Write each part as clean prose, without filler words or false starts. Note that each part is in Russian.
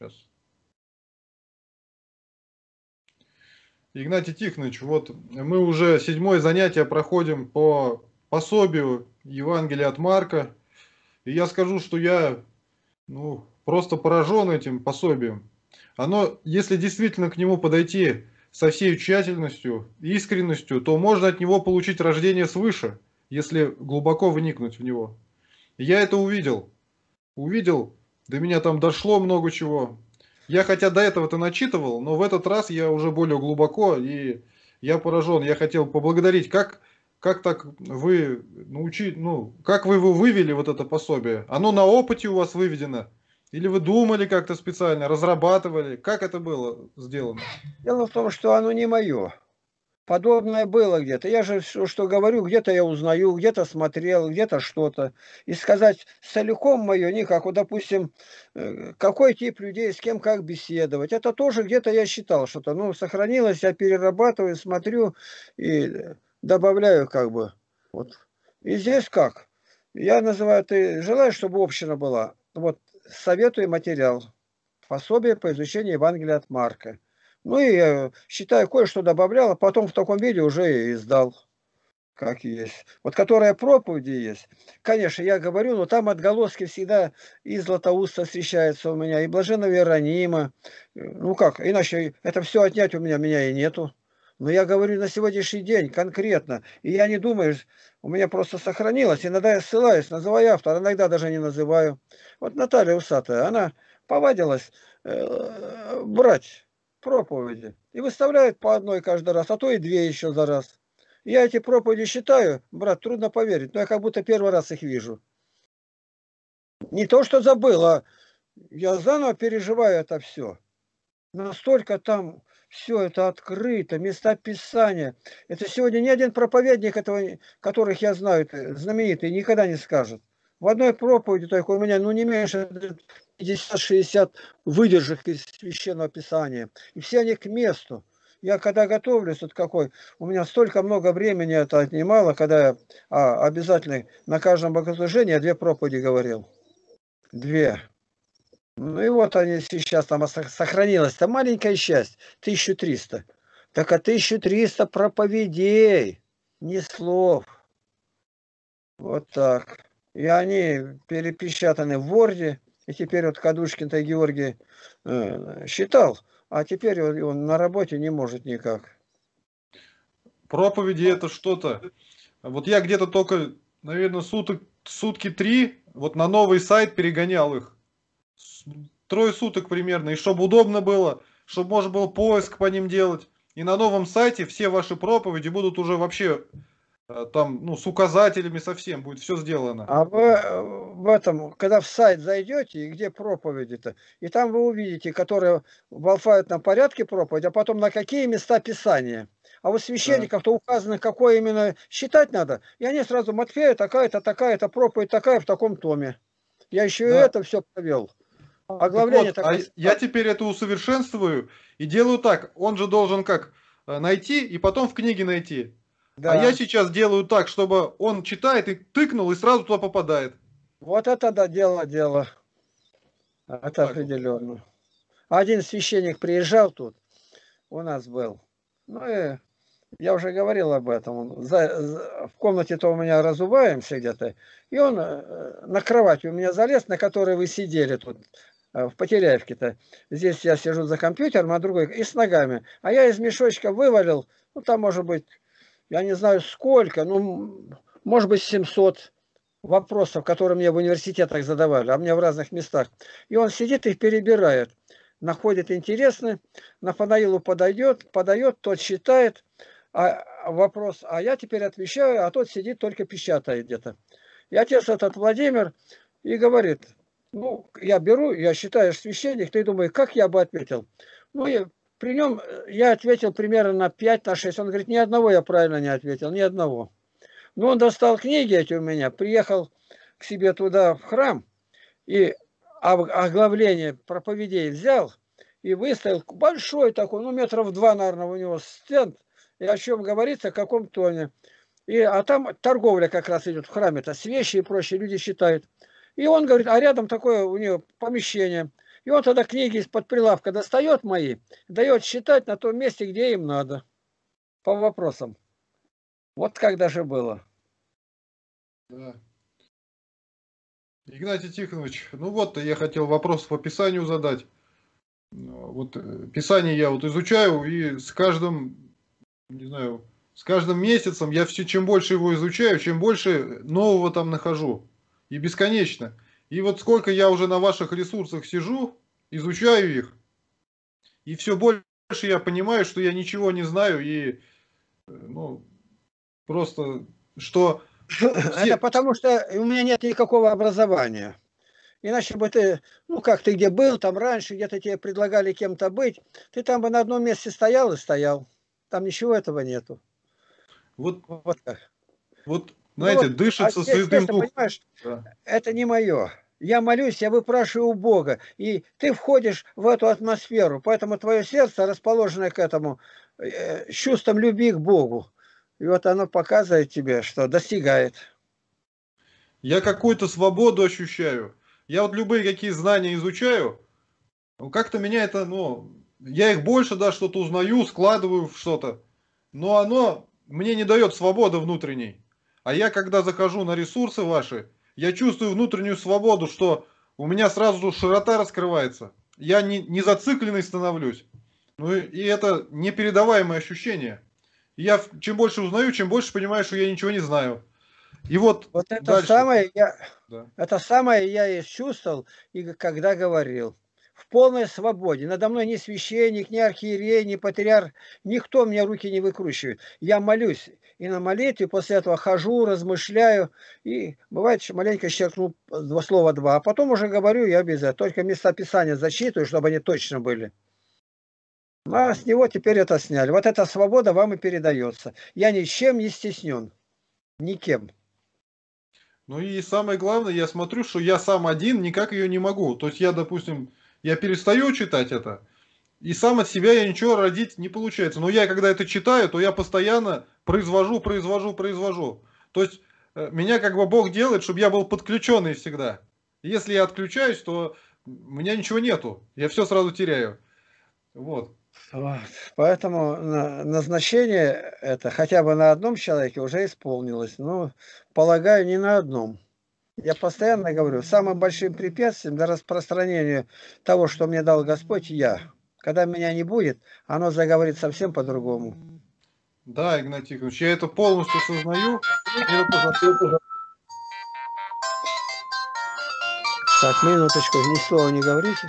сейчас. Игнатий Тихонович, вот мы уже 7-е занятие проходим по пособию Евангелия от Марка. И я скажу, что я просто поражен этим пособием. Оно, если действительно к нему подойти со всей тщательностью, искренностью, то можно от него получить рождение свыше, если глубоко вникнуть в него. И я это увидел. До меня там дошло много чего. Я хотя до этого-то начитывал, но в этот раз я уже более глубоко, и я поражен. Я хотел поблагодарить, как так вы научили, как вы его вывели, вот это пособие. Оно на опыте у вас выведено? Или вы думали как-то специально, разрабатывали? Как это было сделано? Дело в том, что оно не мое. Подобное было где-то. Я же все, что говорю, где-то я узнаю, где-то смотрел, где-то что-то. И сказать целиком мое никак. Вот, допустим, какой тип людей, с кем как беседовать. Это тоже где-то я считал что-то. Ну, сохранилось, я перерабатываю, смотрю и добавляю как бы. Вот. И здесь как? Я называю, ты желаешь, чтобы община была? Вот, советую материал. Пособие по изучению Евангелия от Марка. Ну и я считаю, кое-что добавлял, а потом в таком виде уже и издал, как есть. Вот которая проповеди есть, конечно, я говорю, но там отголоски всегда и Златоуста встречается у меня, и блаженного Иеронима. Ну как, иначе это все отнять у меня и нету. Но я говорю на сегодняшний день конкретно, и я не думаю, у меня просто сохранилось. Иногда я ссылаюсь, называю автора, иногда даже не называю. Вот Наталья Усатая, она повадилась брать проповеди. И выставляют по одной каждый раз, а то и 2 еще за раз. Я эти проповеди считаю, брат, трудно поверить, но я как будто первый раз их вижу. Не то, что забыл, а я заново переживаю это все. Настолько там все это открыто, места Писания. Это сегодня ни один проповедник, которых я знаю, знаменитый, никогда не скажет. В одной проповеди только у меня, не меньше 50-60 выдержек из Священного Писания. И все они к месту. Я когда готовлюсь, вот какой, у меня столько много времени это отнимало, когда я обязательно на каждом богослужении 2 проповеди говорил. 2. Ну и вот они сейчас, там сохранилась там маленькая часть, 1300. Так 1300 проповедей, не слов. Вот так. И они перепечатаны в Word. И теперь вот Кадушкин-то и Георгий считал, а теперь он на работе не может никак. Проповеди — это что-то. Вот я где-то только, наверное, сутки 3 вот на новый сайт перегонял их. 3 суток примерно. И чтобы удобно было, чтобы можно было поиск по ним делать. И на новом сайте все ваши проповеди будут уже вообще... Там, с указателями совсем будет все сделано. А вы в этом, когда в сайт зайдете, где проповеди-то, и там вы увидите, которые в алфавитном порядке проповедь, а потом на какие места Писания. А вот священников-то указано, какое именно считать надо. И они сразу: Матфея такая-то, такая-то, проповедь такая в таком томе. Я еще и это все провел. Оглавление так вот, такое... Я теперь это усовершенствую и делаю так. Он же должен как? Найти и потом в книге найти. Да. А я сейчас делаю так, чтобы он читает и тыкнул, и сразу туда попадает. Вот это да, дело. Это так определенно. Вот. Один священник приезжал тут, у нас был. Ну и я уже говорил об этом. В комнате-то у меня разуваемся где-то. И он на кровать у меня залез, на которой вы сидели тут, в Потеряевке-то. Здесь я сижу за компьютером, а другой и с ногами. А я из мешочка вывалил, там может быть... Я не знаю сколько, может быть 700 вопросов, которые мне в университетах задавали, а мне в разных местах. И он сидит и перебирает, находит интересно, Нафанаилу подает, тот считает вопрос, а я теперь отвечаю, а тот сидит только печатает где-то. И отец этот Владимир и говорит, я беру, я считаю, священник, ты думаешь, как я бы ответил? При нем я ответил примерно на 5-6. Он говорит, ни одного я правильно не ответил, ни одного. Но он достал книги эти у меня, приехал к себе туда в храм, и оглавление проповедей взял и выставил большой такой, метров 2, наверное, у него стенд, и о чем говорится, о каком тоне. А там торговля как раз идет в храме, это свечи и прочее, люди считают. И он говорит, а рядом такое у него помещение. И он тогда книги из-под прилавка достает мои, дает считать на том месте, где им надо, по вопросам. Вот как даже было. Да. Игнатий Тихонович, ну вот я хотел вопрос по Писанию задать. Вот Писание я вот изучаю, и с каждым, не знаю, с каждым месяцем я все, чем больше его изучаю, чем больше нового там нахожу. И бесконечно. И вот сколько я уже на ваших ресурсах сижу, изучаю их, и все больше я понимаю, что я ничего не знаю, и ну, просто что... Это потому что у меня нет никакого образования. Иначе бы ты, ну как ты где был, там раньше где-то тебе предлагали кем-то быть, ты там бы на одном месте стоял и стоял. Там ничего этого нету. Вот так. Вот, знаете, ну, вот, дышится святым духом. Да. Это не мое. Я молюсь, я выпрашиваю у Бога. И ты входишь в эту атмосферу. Поэтому твое сердце, расположенное к этому, с чувством любви к Богу. И вот оно показывает тебе, что достигает. Я какую-то свободу ощущаю. Я вот любые какие знания изучаю, как-то меня это, ну, я их больше, да, что-то узнаю, складываю в что-то. Но оно мне не дает свободы внутренней. А я, когда захожу на ресурсы ваши, я чувствую внутреннюю свободу, что у меня сразу же широта раскрывается. Я не зацикленный становлюсь. Ну и это непередаваемое ощущение. Я чем больше узнаю, чем больше понимаю, что я ничего не знаю. И вот это дальше. Самое я, да. Это самое я и чувствовал, и когда говорил. В полной свободе. Надо мной ни священник, ни архиерей, ни патриарх. Никто мне руки не выкручивает. Я молюсь. И на молитве после этого хожу, размышляю. И бывает, что маленько исчеркну слова-два. А потом уже говорю я без этого. Только места Писания зачитываю, чтобы они точно были. А с него теперь это сняли. Вот эта свобода вам и передается. Я ничем не стеснен. Никем. Ну и самое главное, я смотрю, что я сам один никак ее не могу. То есть я, допустим, я перестаю читать это, и сам от себя я ничего родить не получается. Но я, когда это читаю, то я постоянно произвожу. То есть меня как бы Бог делает, чтобы я был подключенный всегда. Если я отключаюсь, то у меня ничего нету. Я все сразу теряю. Вот. Вот. Поэтому назначение это хотя бы на одном человеке уже исполнилось. Ну, полагаю, не на одном. Я постоянно говорю, самым большим препятствием для распространения того, что мне дал Господь, я. Когда меня не будет, оно заговорит совсем по-другому. Да, Игнатий Тихонович, я это полностью осознаю. Так, минуточку, ни слова не говорите.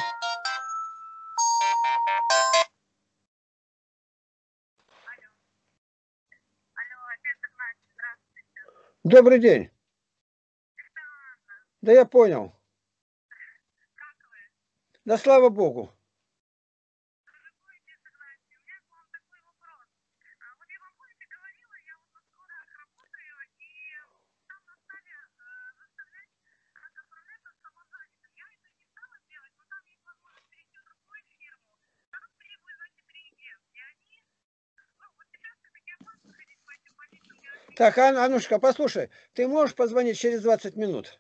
Добрый день. Да я понял. Как вы? Да слава Богу. Дорогой отец Игнатий, у меня к вам такой вопрос. Вот я вам помните говорила, я вот на скорых работаю, и там нас стали заставлять как оформляться самозанятым. Я это не стала делать, но там есть возможность перейти в другую фирму. Там требуют, значит, реинвест. И они, ну вот сейчас все-таки опасно ходить по этим позициям. Так, Аннушка, послушай, ты можешь позвонить через 20 минут?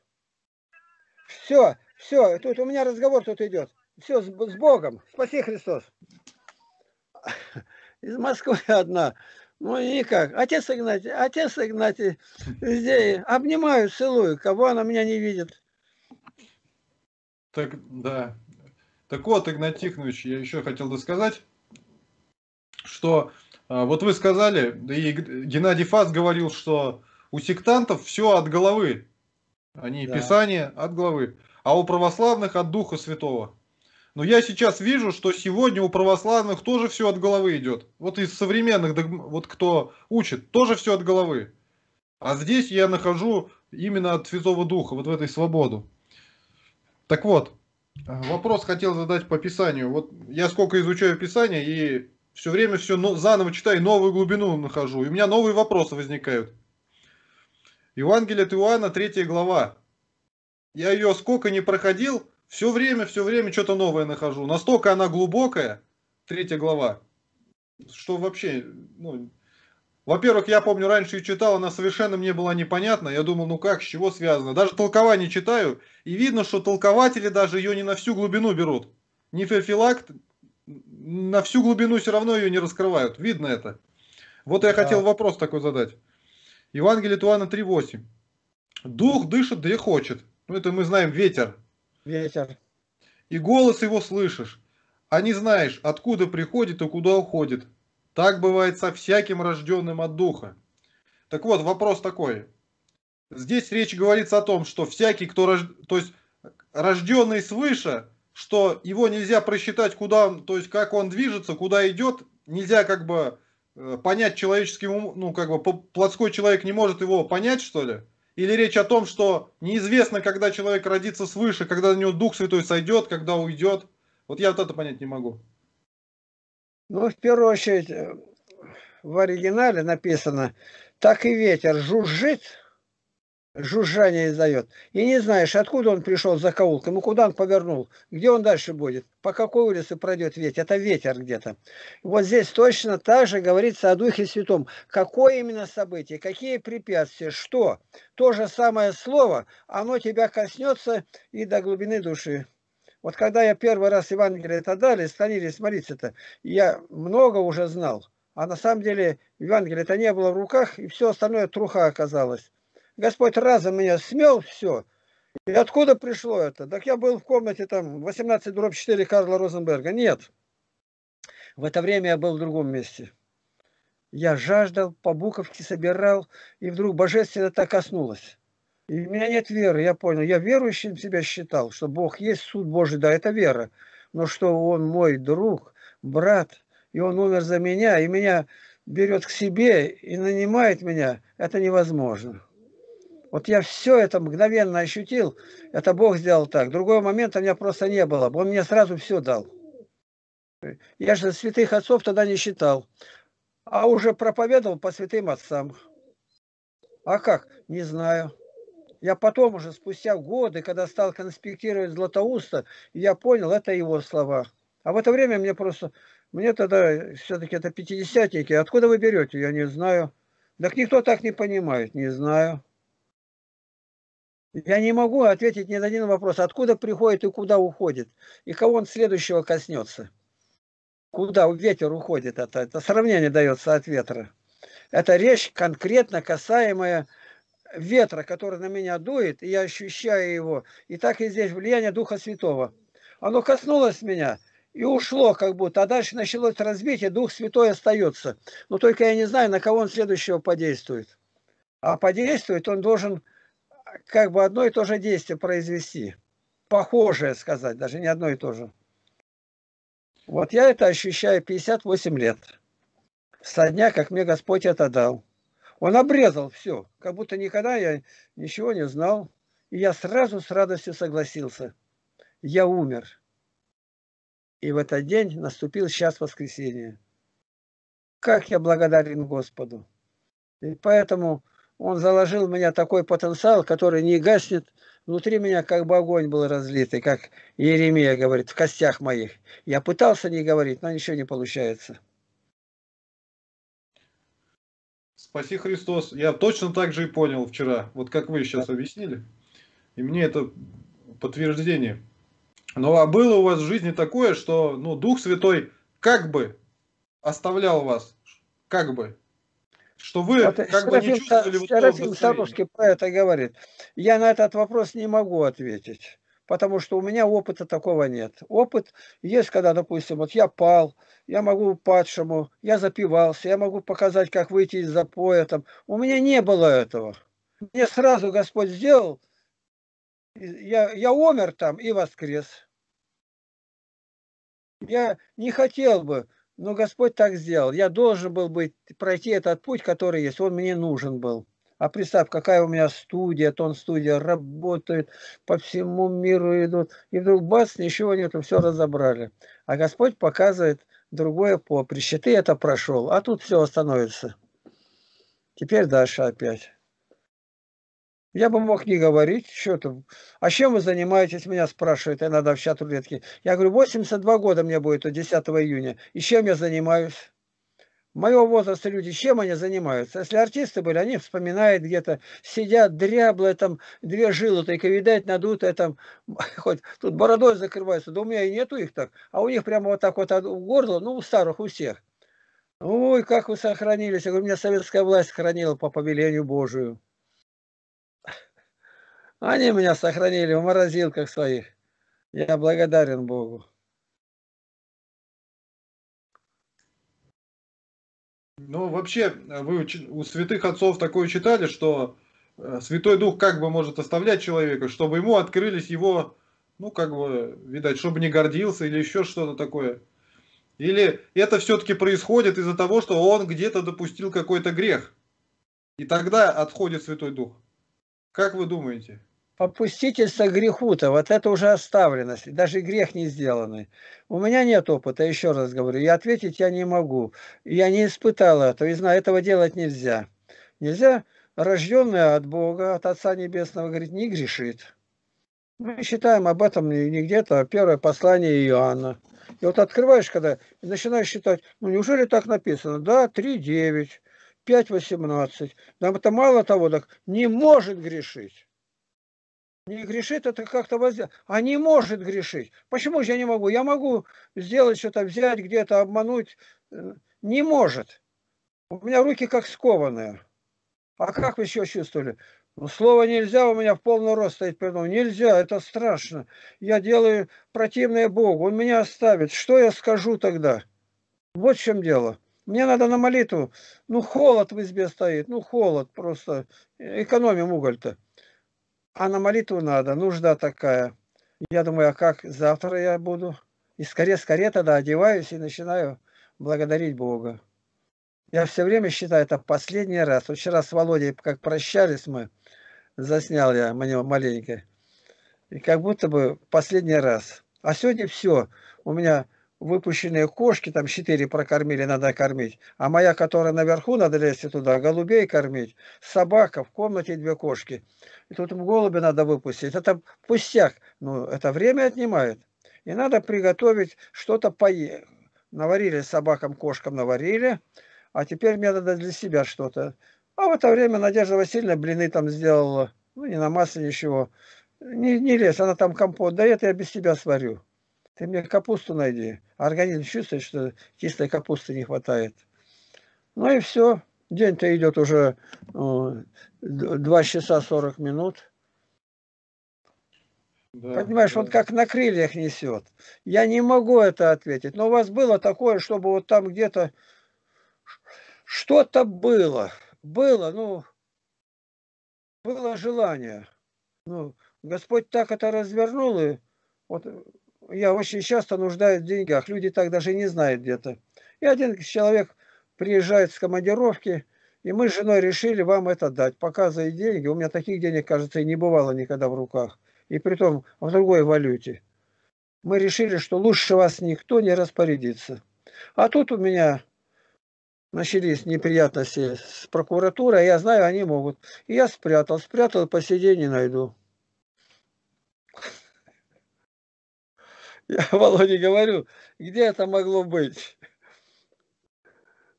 Все, все, тут у меня разговор тут идет. Все, с Богом. Спаси Христос. Из Москвы одна. Ну, никак. Отец Игнатий, здесь. Обнимаю, целую, кого она меня не видит. Так, да. Так вот, Игнатий Тихонович, я еще хотел досказать, что вот вы сказали, да и Геннадий Фас говорил, что у сектантов все от головы. Они да. Писание от главы, а у православных от Духа Святого. Но я сейчас вижу, что сегодня у православных тоже все от головы идет. Вот из современных, вот кто учит, тоже все от головы. А здесь я нахожу именно от Святого Духа, вот в этой свободу. Так вот, вопрос хотел задать по Писанию. Вот я сколько изучаю Писание, и все время все заново читаю, новую глубину нахожу. И у меня новые вопросы возникают. Евангелие от Иоанна, 3 глава. Я ее сколько не проходил, все время что-то новое нахожу. Настолько она глубокая, 3 глава, что вообще... Ну, во-первых, я помню, раньше ее читал, она совершенно мне была непонятна. Я думал, ну как, с чего связано. Даже толкование читаю, и видно, что толкователи даже ее не на всю глубину берут. ни Феофилакт на всю глубину все равно ее не раскрывают. Видно это. Вот я хотел вопрос такой задать. Евангелие от Иоанна 3:8. Дух дышит, где хочет. Ну, это мы знаем, ветер. Ветер. И голос его слышишь, а не знаешь, откуда приходит и куда уходит. Так бывает со всяким рожденным от Духа. Так вот, вопрос такой. Здесь речь говорится о том, что всякий, кто рожденный свыше, что его нельзя просчитать, куда он, то есть как он движется, куда идет, нельзя как бы понять человеческим умом, ну как бы плотской человек не может его понять, что ли? Или речь о том, что неизвестно, когда человек родится свыше, когда на него Дух Святой сойдет, когда уйдет. Вот я вот это понять не могу. Ну, в первую очередь, в оригинале написано, так и ветер жужжит, жужжание издает. И не знаешь, откуда он пришел за закоулком, и куда он повернул, где он дальше будет, по какой улице пройдет ветер. Это ветер где-то. Вот здесь точно так же говорится о Духе Святом. Какое именно событие, какие препятствия, что. То же самое слово, оно тебя коснется и до глубины души. Вот когда я первый раз Евангелие-то дали, становились молиться-то, я много уже знал. А на самом деле Евангелие-то не было в руках, и все остальное труха оказалось. Господь разом меня смел все. И откуда пришло это? Так я был в комнате там 18/4 Карла Розенберга. Нет. В это время я был в другом месте. Я жаждал, по буковке собирал, и вдруг божественно так коснулось. И у меня нет веры, я понял. Я верующим себя считал, что Бог есть, суд Божий, да, это вера. Но что Он мой друг, брат, и Он умер за меня, и меня берет к себе, и нанимает меня, это невозможно. Вот я все это мгновенно ощутил, это Бог сделал так. Другого момента у меня просто не было, Он мне сразу все дал. Я же святых отцов тогда не считал, а уже проповедовал по святым отцам. А как? Не знаю. Я потом уже, спустя годы, когда стал конспектировать Златоуста, я понял, это его слова. А в это время мне просто... Мне тогда все-таки это пятидесятники. Откуда вы берете? Я не знаю. Так никто так не понимает. Не знаю. Я не могу ответить ни на один вопрос. Откуда приходит и куда уходит? И кого он следующего коснется? Куда ветер уходит? Это сравнение дается от ветра. Это речь конкретно касаемая... ветра, который на меня дует, и я ощущаю его. И так и здесь влияние Духа Святого. Оно коснулось меня и ушло как будто. А дальше началось развитие, Дух Святой остается. Но только я не знаю, на кого он следующего подействует. А подействует он должен как бы одно и то же действие произвести. Похожее сказать, даже не одно и то же. Вот я это ощущаю 58 лет. Со дня, как мне Господь это дал. Он обрезал все, как будто никогда я ничего не знал. И я сразу с радостью согласился. Я умер. И в этот день наступил час воскресения. Как я благодарен Господу. И поэтому Он заложил в меня такой потенциал, который не гаснет. Внутри меня как бы огонь был разлитый, как Иеремия говорит, в костях моих. Я пытался не говорить, но ничего не получается. Спаси Христос. Я точно так же и понял вчера, вот как вы сейчас объяснили. И мне это подтверждение. Ну, а было у вас в жизни такое, что ну, Дух Святой как бы оставлял вас, как бы, что вы вот, как бы не чувствовали... Вот Серафим Саровский про это говорит. Я на этот вопрос не могу ответить, потому что у меня опыта такого нет. Опыт есть, когда, допустим, вот я пал, я могу упадшему, я запивался, я могу показать, как выйти из запоя. Там. У меня не было этого. Мне сразу Господь сделал, я умер там и воскрес. Я не хотел бы, но Господь так сделал. Я должен был пройти этот путь, который есть, он мне нужен был. А представь, какая у меня студия, тон-студия работает, по всему миру идут. И вдруг бац, ничего нету, все разобрали. А Господь показывает другое поприще. Ты это прошел, а тут все остановится. Теперь дальше опять. Я бы мог не говорить, что там. А чем вы занимаетесь, меня спрашивают иногда в чат-рулетке. Я говорю, 82 года мне будет 10 июня. И чем я занимаюсь? Моего возраста люди, чем они занимаются? Если артисты были, они вспоминают где-то, сидят, дряблые, там, две жилы только, видать, надутые, там, хоть тут бородой закрываются, да у меня и нету их так, а у них прямо вот так вот в горло, ну, у старых, у всех. Ой, как вы сохранились, я говорю, меня советская власть сохранила по повелению Божию. Они меня сохранили в морозилках своих, я благодарен Богу. Ну, вообще, вы у святых отцов такое читали, что Святой Дух как бы может оставлять человека, чтобы ему открылись его, ну, как бы, видать, чтобы не гордился или еще что-то такое. Или это все-таки происходит из-за того, что он где-то допустил какой-то грех, и тогда отходит Святой Дух. Как вы думаете? Попустительство греху-то, вот это уже оставленность, даже грех не сделанный. У меня нет опыта, еще раз говорю, и ответить я не могу. Я не испытал этого, и знаю, этого делать нельзя. Нельзя, рожденный от Бога, от Отца Небесного, говорит, не грешит. Мы считаем об этом не где-то, а первое послание Иоанна. И вот открываешь, когда начинаешь считать, ну неужели так написано? Да, 3:9, 5:18. Нам это мало того, так не может грешить. Не грешит, это как-то возделать. А не может грешить. Почему же я не могу? Я могу сделать что-то, взять где-то, обмануть. Не может. У меня руки как скованные. А как вы еще чувствовали? Ну, слово «нельзя» у меня в полный рост стоит перед мной. Нельзя, это страшно. Я делаю противное Богу. Он меня оставит. Что я скажу тогда? Вот в чем дело. Мне надо на молитву. Ну, холод в избе стоит. Ну, холод просто. Экономим уголь-то. А на молитву надо, нужда такая. Я думаю, а как завтра я буду? И скорее тогда одеваюсь и начинаю благодарить Бога. Я все время считаю, это последний раз. Вот вчера с Володей, как прощались мы, заснял я мне маленько. И как будто бы последний раз. А сегодня все. У меня выпущенные кошки, там 4 прокормили, надо кормить. А моя, которая наверху, надо лезть туда, голубей кормить. Собака, в комнате 2 кошки. И тут голуби надо выпустить. Это пустяк. Ну, это время отнимает. И надо приготовить что-то поесть. Наварили собакам, кошкам наварили. А теперь мне надо для себя что-то. А в это время Надежда Васильевна блины там сделала. Ну, не на масле ничего. Не лезь, она там компот. Да это я без тебя сварю. Ты мне капусту найди. Организм чувствует, что кислой капусты не хватает. Ну и все. День-то идет уже 2 часа 40 минут. Да, понимаешь, да. Он как на крыльях несет. Я не могу это ответить. Но у вас было такое, чтобы вот там где-то что-то было. Было, ну, было желание. Ну, Господь так это развернул, и вот... Я очень часто нуждаюсь в деньгах. Люди так даже не знают где-то. И один человек приезжает с командировки, и мы с женой решили вам это дать. Показывай деньги. У меня таких денег, кажется, и не бывало никогда в руках. И притом в другой валюте. Мы решили, что лучше вас никто не распорядится. А тут у меня начались неприятности с прокуратурой. Я знаю, они могут. И я спрятал, по сей день не найду. Я Володе говорю, где это могло быть?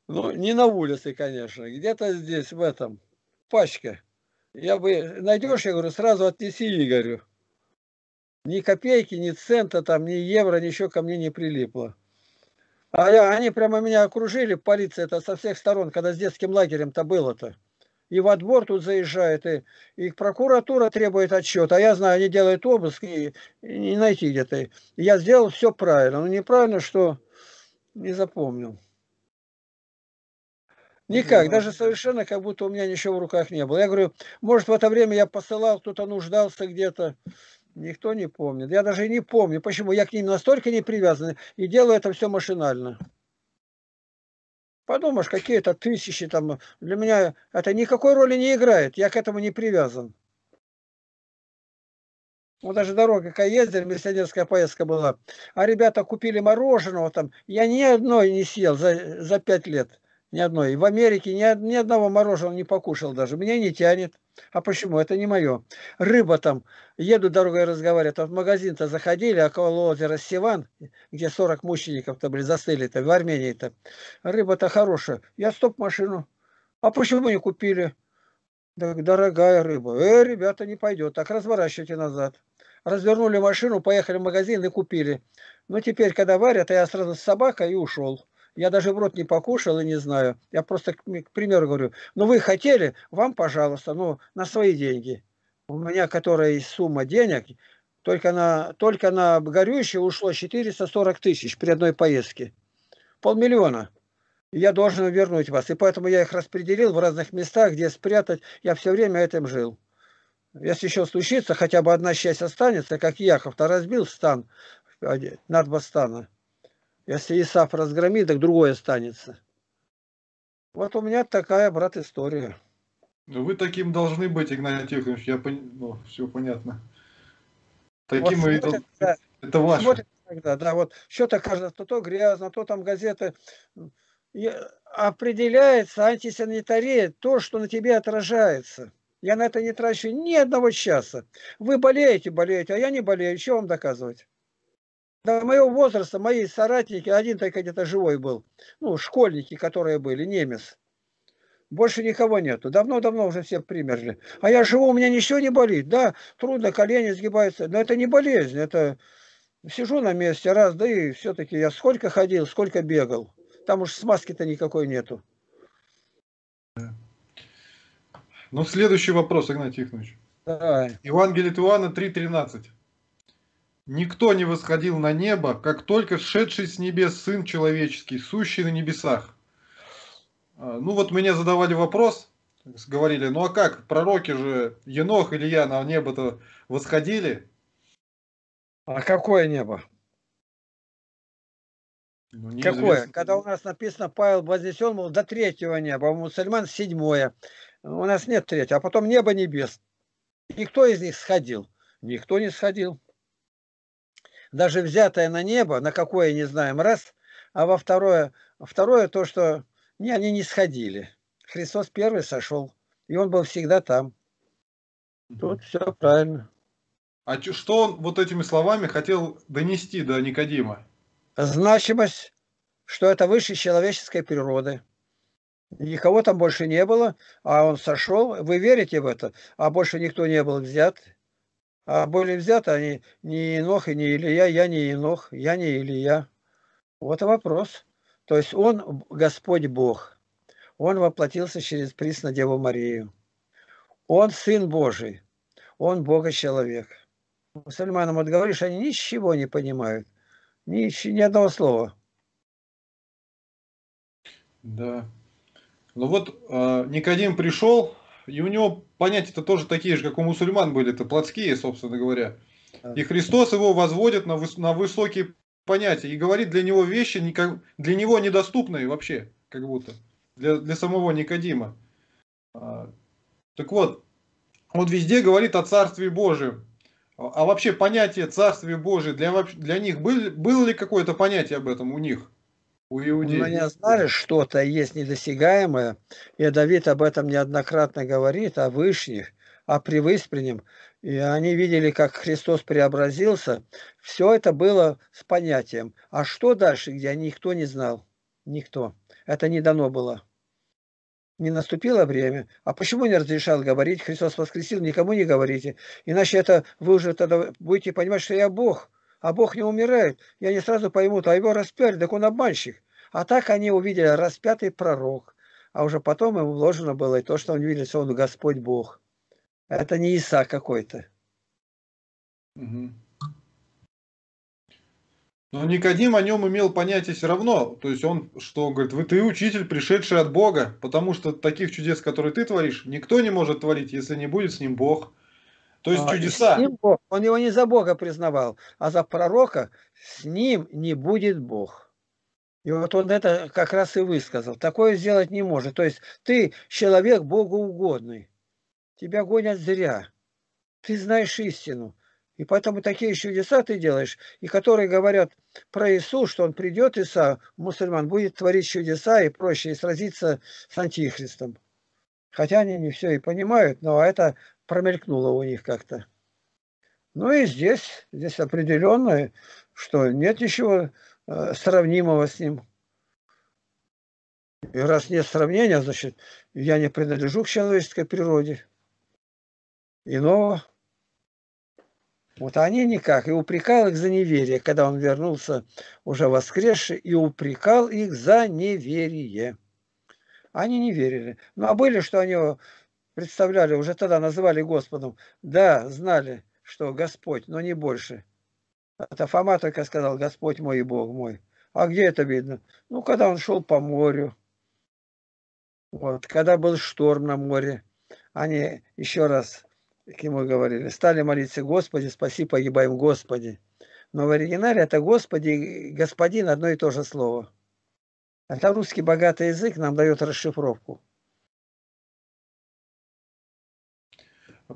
Ну, не на улице, конечно. Где-то здесь, в этом. Пачка. Я бы... Найдешь, я говорю, сразу отнеси Игорю. Ни копейки, ни цента, там, ни евро, ничего ко мне не прилипло. А они прямо меня окружили, полиция-то со всех сторон, когда с детским лагерем-то было-то. И во двор тут заезжает, и прокуратура требует отчета. А я знаю, они делают обыск, и не найти где-то. Я сделал все правильно. Но неправильно, что не запомнил. Никак. Даже совершенно, как будто у меня ничего в руках не было. Я говорю, может, в это время я посылал, кто-то нуждался где-то. Никто не помнит. Я даже и не помню, почему. Я к ним настолько не привязан. И делаю это все машинально. Подумаешь, какие-то тысячи там. Для меня это никакой роли не играет. Я к этому не привязан. Вот даже дорога, как я ездил, миссионерская поездка была. А ребята купили мороженого там. Я ни одной не съел за 5 лет. Ни одной. И в Америке ни одного мороженого не покушал даже. Меня не тянет. А почему? Это не мое. Рыба там. Еду дорогой разговаривают. А в магазин-то заходили, около озера Севан, где 40 мучеников-то были, застыли-то, в Армении-то. Рыба-то хорошая. Я стоп-машину. А почему не купили? Так, дорогая рыба. Ребята, не пойдет. Так разворачивайте назад. Развернули машину, поехали в магазин и купили. Но теперь, когда варят, я сразу с собакой и ушел. Я даже в рот не покушал и не знаю. Я просто, к примеру, говорю, ну вы хотели, вам, пожалуйста, но на свои деньги. У меня, которая сумма денег, только на горючее ушло 440 тысяч при одной поездке. 500 000. Я должен вернуть вас. И поэтому я их распределил в разных местах, где спрятать. Я все время этим жил. Если еще случится, хотя бы одна часть останется, как Яков-то разбил стан, на два стана. Если Исаф разгромит, так другой останется. Вот у меня такая, брат, история. Вы таким должны быть, Игнатий Тихонович. Я ну, все понятно. Таким вот смотрят, и... да. Это ваше. Смотрят иногда, да, вот что-то кажется, то грязно, то там газеты. И определяется антисанитария, то, что на тебе отражается. Я на это не трачу ни одного часа. Вы болеете, а я не болею. Чего вам доказывать? До моего возраста мои соратники, один только где-то живой был, ну, школьники, которые были, немец. Больше никого нету. Давно-давно уже все примерли. А я живу, у меня ничего не болит. Да, трудно, колени сгибаются. Но это не болезнь, это... Сижу на месте раз, да и все-таки я сколько ходил, сколько бегал. Там уж смазки-то никакой нету. Ну, следующий вопрос, Игнатий Тихонович. Да. Евангелие от Иоанна 3:13. Никто не восходил на небо, как только сшедший с небес Сын Человеческий, сущий на небесах. Ну вот мне задавали вопрос, говорили, ну а как, пророки же Енох, Илья на небо-то восходили? А какое небо? Ну, какое? Когда у нас написано, Павел вознесен, мол, до третьего неба, а у мусульман 7-е. У нас нет третьего, а потом небо небес. Никто из них сходил? Никто не сходил. Даже взятое на небо, на какое, не знаем, раз, а во второе то, что они не сходили. Христос первый сошел, и Он был всегда там. Тут все правильно. А что Он вот этими словами хотел донести до Никодима? Значимость, что это выше человеческой природы. Никого там больше не было, а Он сошел. Вы верите в это? А больше никто не был взят. А были взяты они не Енох и не Илия, я не Енох, я не Илия. Вот и вопрос. То есть Он, Господь Бог, Он воплотился через пресную Деву Марию. Он Сын Божий, Он Бога-человек. Мусульманам вот говоришь, они ничего не понимают, ни одного слова. Да. Ну вот Никодим пришел... И у него понятия-то тоже такие же, как у мусульман были, это плотские, собственно говоря. И Христос его возводит на высокие понятия и говорит для него вещи, для него недоступные вообще, как будто, для самого Никодима. Так вот, он везде говорит о Царстве Божьем. А вообще понятие Царствия Божьего для них, было ли какое-то понятие об этом у них? У меня, знаешь, что-то есть недосягаемое, и Давид об этом неоднократно говорит, о вышних, о превыспреннем, и они видели, как Христос преобразился, все это было с понятием. А что дальше, где никто не знал, никто, это не дано было, не наступило время. А почему не разрешал говорить, Христос воскресил, никому не говорите, иначе это вы уже тогда будете понимать, что я Бог. А Бог не умирает, и они сразу поймут, а его распяли, так он обманщик. А так они увидели распятый пророк, а уже потом ему вложено было и то, что он видел, что он Господь Бог. Это не Иса какой-то. Угу. Но Никодим о нем имел понятие все равно. То есть он, что он говорит, ты учитель, пришедший от Бога, потому что таких чудес, которые ты творишь, никто не может творить, если не будет с ним Бог. То есть чудеса. Он его не за Бога признавал, а за пророка. С ним не будет Бог. И вот он это как раз и высказал. Такое сделать не может. То есть ты человек богоугодный. Тебя гонят зря. Ты знаешь истину. И поэтому такие чудеса ты делаешь, и которые говорят про Иису, что он придет, Иса, мусульман, будет творить чудеса и прочее, и сразиться с антихристом. Хотя они не все и понимают, но это промелькнуло у них как-то. Ну и здесь определенно, что нет ничего сравнимого с ним. И раз нет сравнения, значит, я не принадлежу к человеческой природе. Иного. Вот они никак. И упрекал их за неверие, когда он вернулся уже воскресший, и упрекал их за неверие. Они не верили. Ну, а были, что они представляли, уже тогда называли Господом. Да, знали, что Господь, но не больше. Это Фома только сказал: Господь мой и Бог мой. А где это видно? Ну, когда он шел по морю. Вот, когда был шторм на море. Они еще раз к нему говорили, стали молиться: Господи, спаси, погибаем, Господи. Но в оригинале это Господи и Господин одно и то же слово. Это русский богатый язык нам дает расшифровку.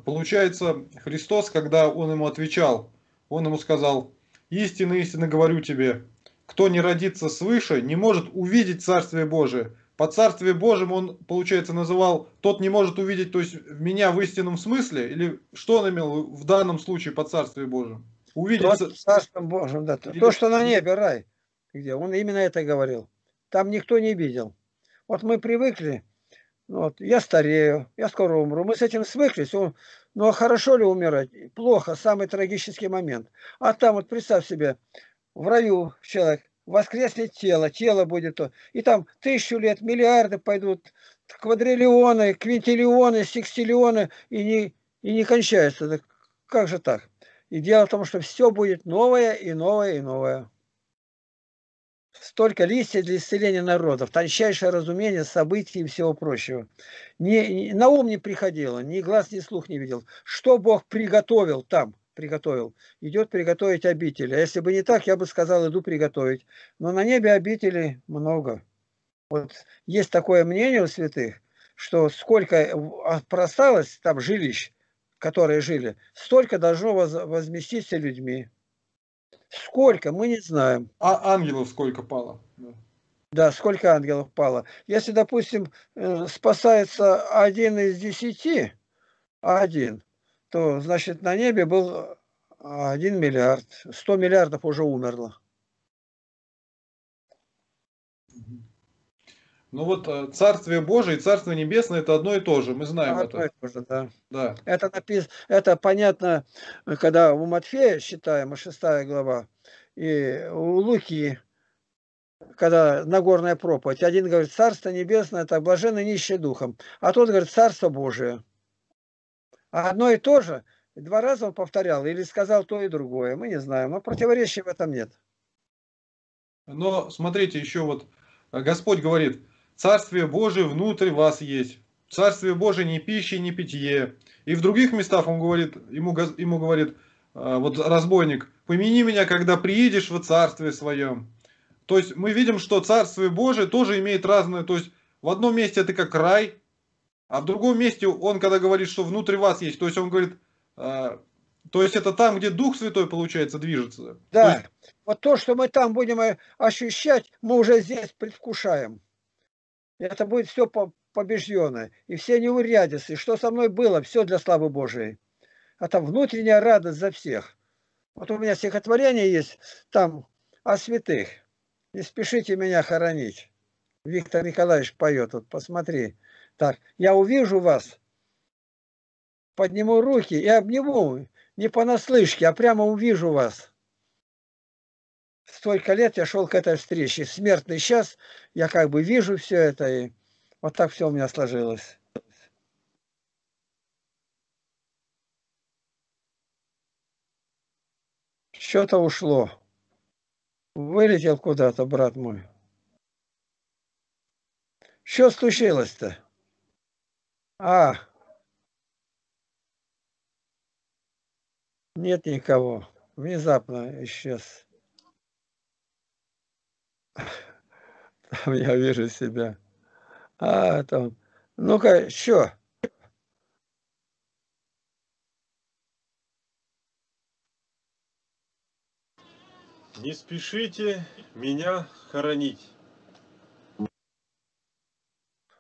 Получается, Христос, когда он ему отвечал, он ему сказал: истинно, истинно говорю тебе, кто не родится свыше, не может увидеть Царствие Божие. По Царствие Божьим он, получается, называл «тот не может увидеть», то есть меня в истинном смысле? Или что он имел в данном случае по Царствие Божьим? Увидеть Царством Божьим, да. То, что на небе, рай, где он именно это говорил. Там никто не видел. Вот мы привыкли, вот, я старею, я скоро умру. Мы с этим свыклись. Ну а хорошо ли умирать? Плохо, самый трагический момент. А там вот представь себе, в раю человек, воскреснет тело будет, и там 1000 лет, миллиарды пойдут, квадриллионы, квинтиллионы, секстиллионы, и не кончается. Так как же так? И дело в том, что все будет новое, и новое, и новое. Столько листьев для исцеления народов, тончайшее разумение событий и всего прочего. На ум не приходило, ни глаз, ни слух не видел. Что Бог приготовил там? Приготовил. Идет приготовить обители. А если бы не так, я бы сказал, иду приготовить. Но на небе обителей много. Вот есть такое мнение у святых, что сколько осталось там жилищ, которые жили, столько должно возместиться людьми. Сколько, мы не знаем. А ангелов сколько пало? Да, сколько ангелов пало. Если, допустим, спасается 1 из 10, то, значит, на небе был 1 миллиард. 100 миллиардов уже умерло. Ну вот Царствие Божие и Царствие Небесное — это одно и то же, мы знаем это. Одно и то же, да. Да. Это понятно, когда у Матфея считаем, 6 глава, и у Луки, когда Нагорная проповедь, один говорит: Царство Небесное — это блаженны нищие духом, а тот говорит: Царство Божие. А одно и то же, 2 раза он повторял, или сказал то и другое, мы не знаем, но противоречия в этом нет. Но смотрите, еще вот Господь говорит: Царствие Божие внутрь вас есть, Царствие Божие не пища, не питье. И в других местах он говорит, ему говорит, вот разбойник: помяни меня, когда приедешь во Царствие своем. То есть мы видим, что Царствие Божие тоже имеет разное, то есть в одном месте это как рай, а в другом месте он, когда говорит, что внутри вас есть, то есть он говорит, то есть это там, где Дух Святой, получается, движется. Да, то есть... вот то, что мы там будем ощущать, мы уже здесь предвкушаем. Это будет все побежденное. И все неурядицы, что со мной было, все для славы Божией. А там внутренняя радость за всех. Вот у меня стихотворение есть там о святых. Не спешите меня хоронить. Виктор Николаевич поет, вот посмотри. Так, я увижу вас, подниму руки и обниму, не понаслышке, а прямо увижу вас. Столько лет я шел к этой встрече. Смертный час, я как бы вижу все это, и вот так все у меня сложилось. Что-то ушло. Вылетел куда-то, брат мой. Что случилось-то? Нет никого. Внезапно исчез. Там я вижу себя. Там. Ну-ка, что? Не спешите меня хоронить.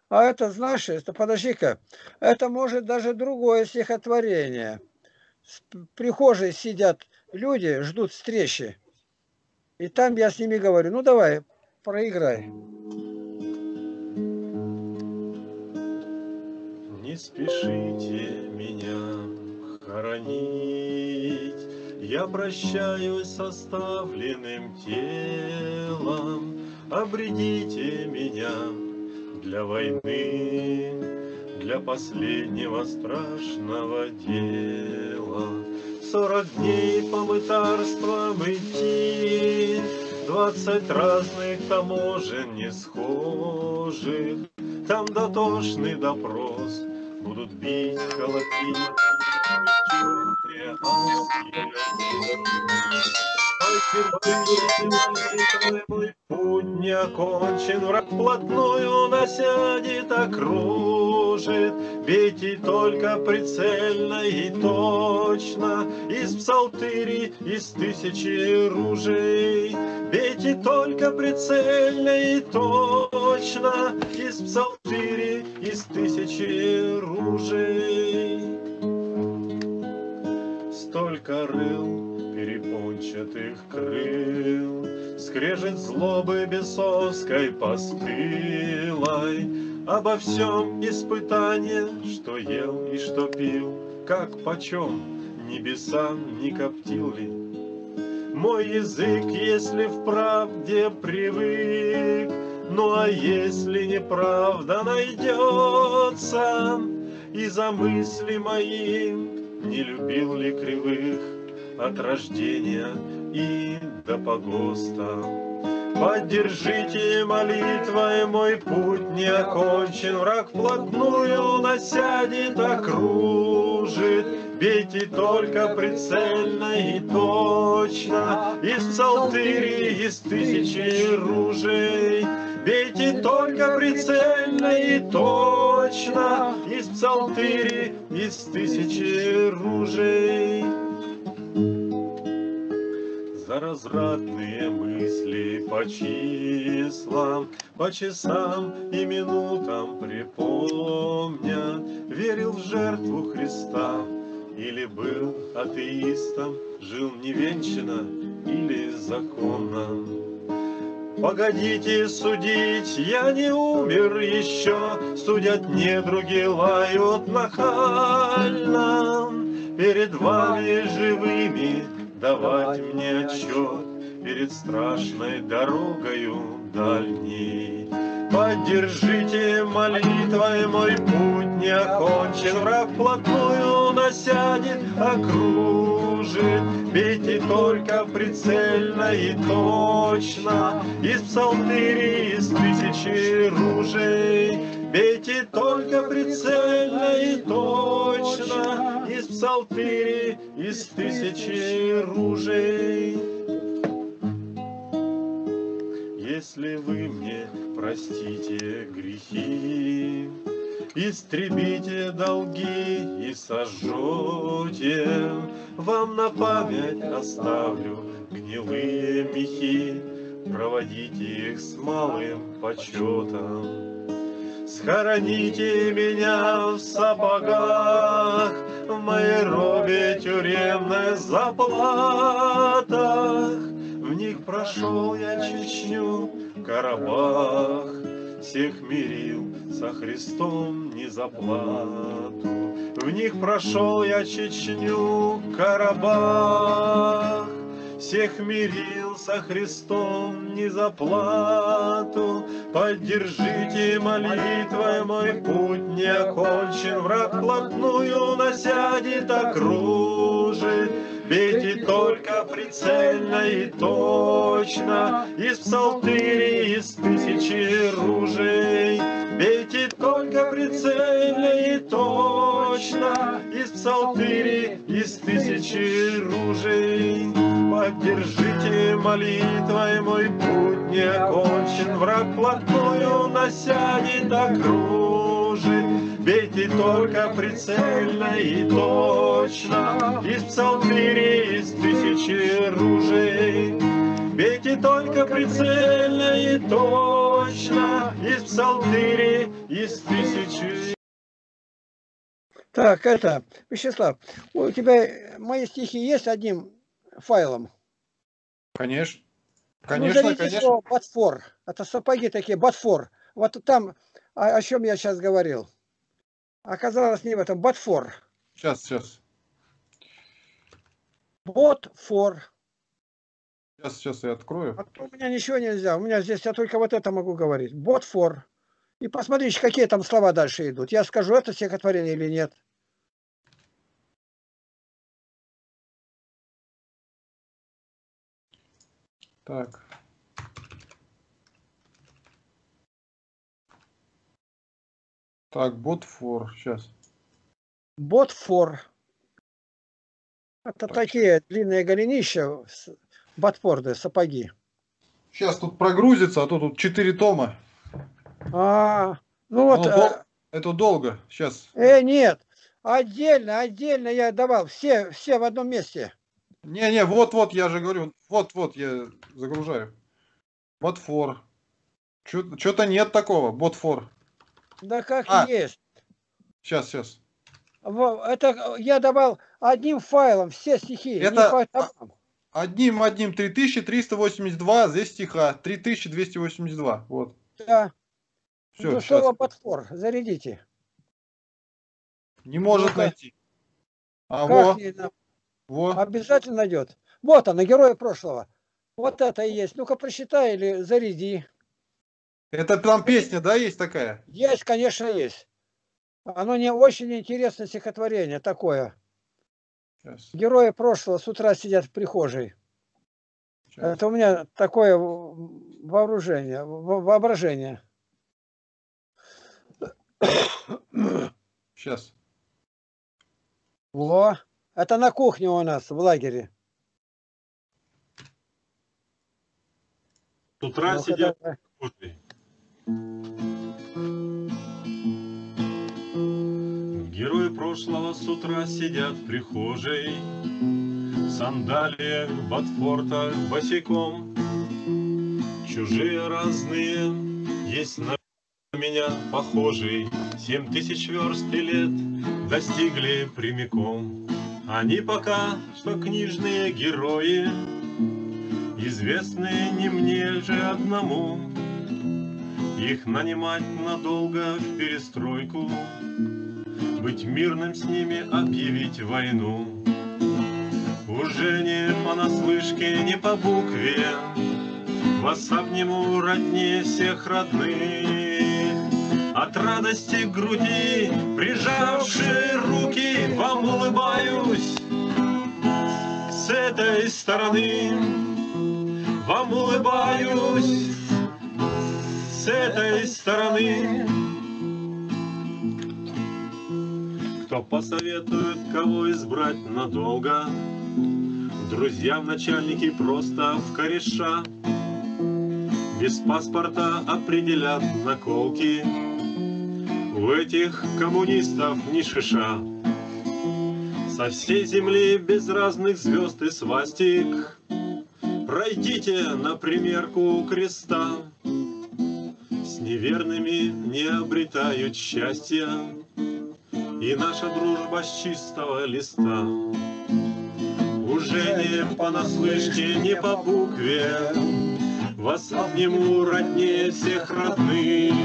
А это, знаешь, это, подожди-ка, это может даже другое стихотворение. В прихожей сидят люди, ждут встречи. И там я с ними говорю, ну давай, проиграй. Не спешите меня хоронить, я прощаюсь с оставленным телом. Обредите меня для войны, для последнего страшного дела. 40 дней по мытарствам идти, 20 разных таможен не схожих. Там дотошный допрос будут бить, колотить. Мой путь не окончен, враг вплотную насядет, окружит. Бейте только прицельно и точно, из псалтыри, из тысячи ружей. Бейте только прицельно и точно, из псалтыри, из тысячи ружей. Столько рыл перепончатых крыл, скрежет злобы бесовской постылой. Обо всем испытание, что ел и что пил, как почем, небесам не коптил ли. Мой язык, если в правде привык, ну а если неправда найдется, и за мысли мои не любил ли кривых от рождения и до погоста. Поддержите молитвой, мой путь не окончен, враг вплотную насядет, окружит. Бейте только прицельно и точно, из псалтыри, из тысячи ружей. Бейте только прицельно и точно, из псалтыри, из тысячи ружей. За развратные мысли по числам, по часам и минутам припомня, верил в жертву Христа или был атеистом, жил невенчанно или законно. Погодите судить, я не умер еще, судят недруги, лают нахально. Перед вами живыми давать мне отчет перед страшной дорогою дальней. Поддержите молитвой, мой путь не окончен, враг вплотную насядет, окружит. Бейте только прицельно и точно, из псалтыри, из тысячи ружей. Бейте только прицельно и точно, из псалтыри, из тысячи ружей. Если вы мне простите грехи, истребите долги и сожжете, вам на память оставлю гнилые мехи, проводите их с малым почетом. Схороните меня в сапогах, в моей робе тюремной заплатах. В них прошел я Чечню, Карабах, всех мирил со Христом не за плату. В них прошел я Чечню, Карабах, всех мирил со Христом не за плату. Поддержите молитвой, мой путь не окончен, враг вплотную насядет, окружит. Бейте только прицельно и точно, из псалтыри, из тысячи ружей. Бейте только прицельно и точно, из псалтыри, из тысячи ружей. Поддержите молитвой, мой путь не окончен, враг вплотную насядет, окружит. Бейте только прицельно и точно, из псалтыри, из тысячи ружей. и только прицельно и точно из псалтыри, из тысячи. Так, это, Вячеслав, у тебя мои стихи есть одним файлом? Конечно. Конечно, ну, конечно. Слово «ботфор». Это сапоги такие, ботфор. Вот там, о чем я сейчас говорил. Оказалось не в этом, ботфор. Сейчас. Ботфор. Сейчас я открою. А у меня ничего нельзя. У меня здесь, я только вот это могу говорить. Ботфор. И посмотрите, какие там слова дальше идут. Я скажу, это стихотворение или нет. Так. Так, ботфор. Сейчас. Ботфор. Это так. Такие длинные голенища, ботфорды, сапоги. Сейчас тут прогрузится, а то тут 4 тома. Ну вот, это долго. Сейчас. Нет. Отдельно я давал. Все в одном месте. Не, вот я же говорю. Вот я загружаю. Ботфор. Что-то нет такого. Ботфор. Да как есть. Сейчас. Это я давал одним файлом все стихи. Это одним 3382, здесь стиха 3282. Вот. Да. Все, слово «ботфор» зарядите. Не может найти. Обязательно найдет. Вот она, герои прошлого. Вот это и есть. Ну-ка, прочитай или заряди. Это там песня, да, есть такая? Есть, конечно, есть. Оно не очень интересное стихотворение такое. Сейчас. Герои прошлого с утра сидят в прихожей. Сейчас. Это у меня такое воображение. Сейчас. Во. Это на кухне у нас, в лагере. С утра сидят в прихожей. Герои прошлого с утра сидят в прихожей, в сандалиях, в ботфортах, босиком. Чужие разные, есть на меня похожий, 7000 верст и лет достигли прямиком. Они пока что книжные герои, известные не мне же одному. Их нанимать надолго в перестройку, быть мирным с ними, объявить войну. Уже не понаслышке, не по букве, вас обниму роднее всех родных. От радости груди, прижавшие руки, вам улыбаюсь с этой стороны. Вам улыбаюсь с этой стороны. Кто посоветует, кого избрать надолго, друзья в начальники просто в кореша. Без паспорта определят наколки, у этих коммунистов ни шиша. Со всей земли без разных звезд и свастик пройдите на примерку креста. С неверными не обретают счастья, и наша дружба с чистого листа. Уже не понаслышке, не по букве, вас обниму роднее всех родных.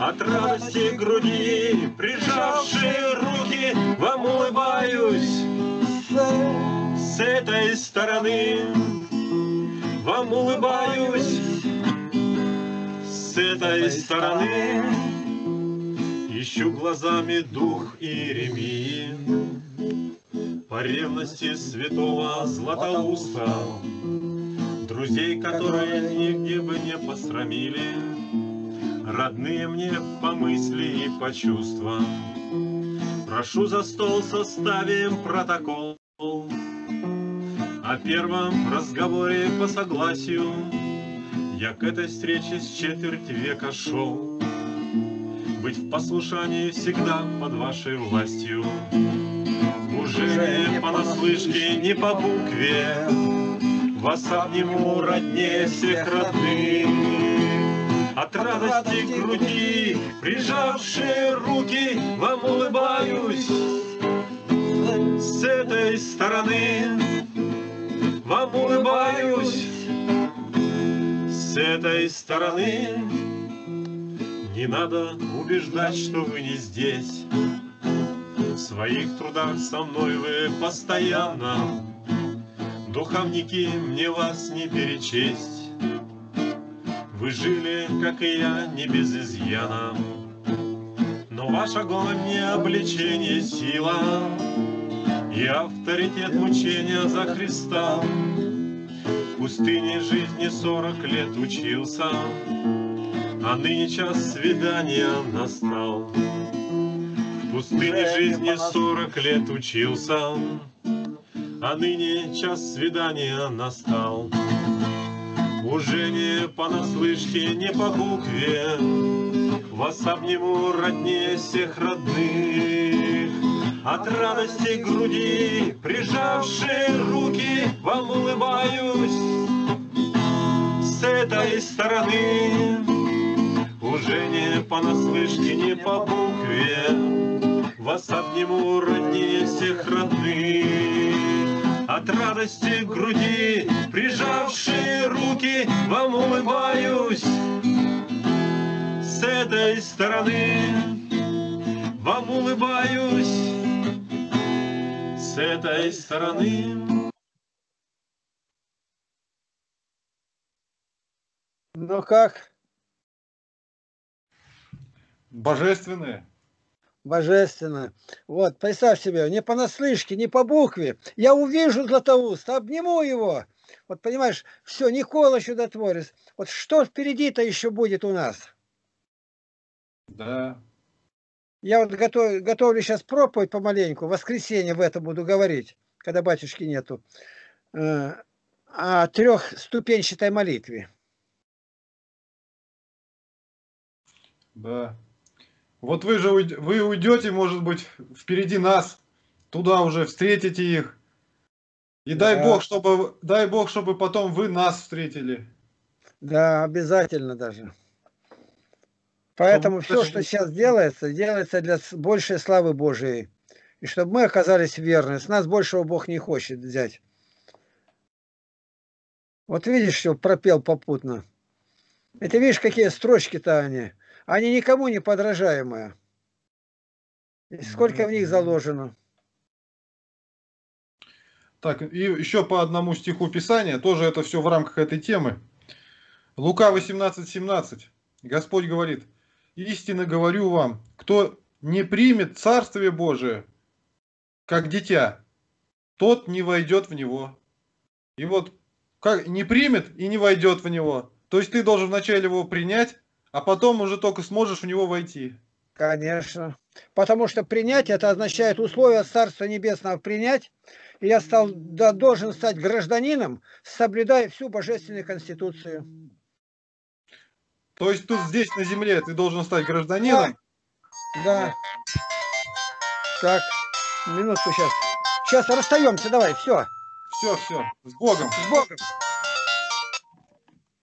От радости груди, прижавшие руки, вам улыбаюсь с этой стороны. Вам улыбаюсь с этой стороны. Ищу глазами дух Иеремии, по ревности святого Златоуста, друзей, которые нигде бы не посрамили, родные мне по мысли и по чувствам. Прошу за стол, составим протокол о первом разговоре по согласию. Я к этой встрече с четверть века шел, быть в послушании всегда под вашей властью. Уже не понаслышке, не по букве, Васам ему роднее всех родных. От радости груди, прижавшие руки, вам улыбаюсь с этой стороны. Вам улыбаюсь с этой стороны. Не надо убеждать, что вы не здесь. В своих трудах со мной вы постоянно. Духовники, мне вас не перечесть. Вы жили, как и я, не без изъяна. Но ваш огонь не обличение сила и авторитет мучения за Христа. В пустыне жизни 40 лет учился, а ныне час свидания настал. В пустыне жизни 40 лет учился, а ныне час свидания настал. Уже не понаслышке, не по букве, вас обниму роднее всех родных. От радости груди, прижавшие руки, вам улыбаюсь с этой стороны. Уже не понаслышке, не по букве, вас обниму роднее всех родных. От радости груди, прижавшие руки, вам улыбаюсь с этой стороны. Вам улыбаюсь с этой стороны. Ну как? Божественные. Божественно. Вот, представь себе, не понаслышке, не по букве. Я увижу Златоуста, обниму его. Вот понимаешь, все, Николай чудотворец. Вот что впереди-то еще будет у нас? Да. Я вот готовлю сейчас проповедь помаленьку. В воскресенье в это буду говорить, когда батюшки нету. О трехступенчатой молитве. Да. Вот вы же уйдете, может быть, впереди нас, туда уже встретите их. И да. дай Бог, чтобы потом вы нас встретили. Да, обязательно даже. Поэтому все, что сейчас делается, делается для большей славы Божией. И чтобы мы оказались верны. С нас большего Бог не хочет взять. Вот видишь, что пропел попутно. И ты видишь, какие строчки-то они. Они никому не подражаемые. И сколько в них заложено. Так, и еще по одному стиху Писания. Тоже это все в рамках этой темы. Лука 18:17. Господь говорит: истинно говорю вам, кто не примет Царствие Божие, как дитя, тот не войдет в него. И вот как не примет и не войдет в него. То есть ты должен вначале его принять, а потом уже только сможешь в него войти. Конечно. Потому что принять, это означает условия Царства Небесного принять. И я должен стать гражданином, соблюдая всю божественную конституцию. То есть тут здесь, на земле, ты должен стать гражданином? Да. Так, минутку сейчас. Сейчас расстаемся, давай, все. Все, все. С Богом. С Богом.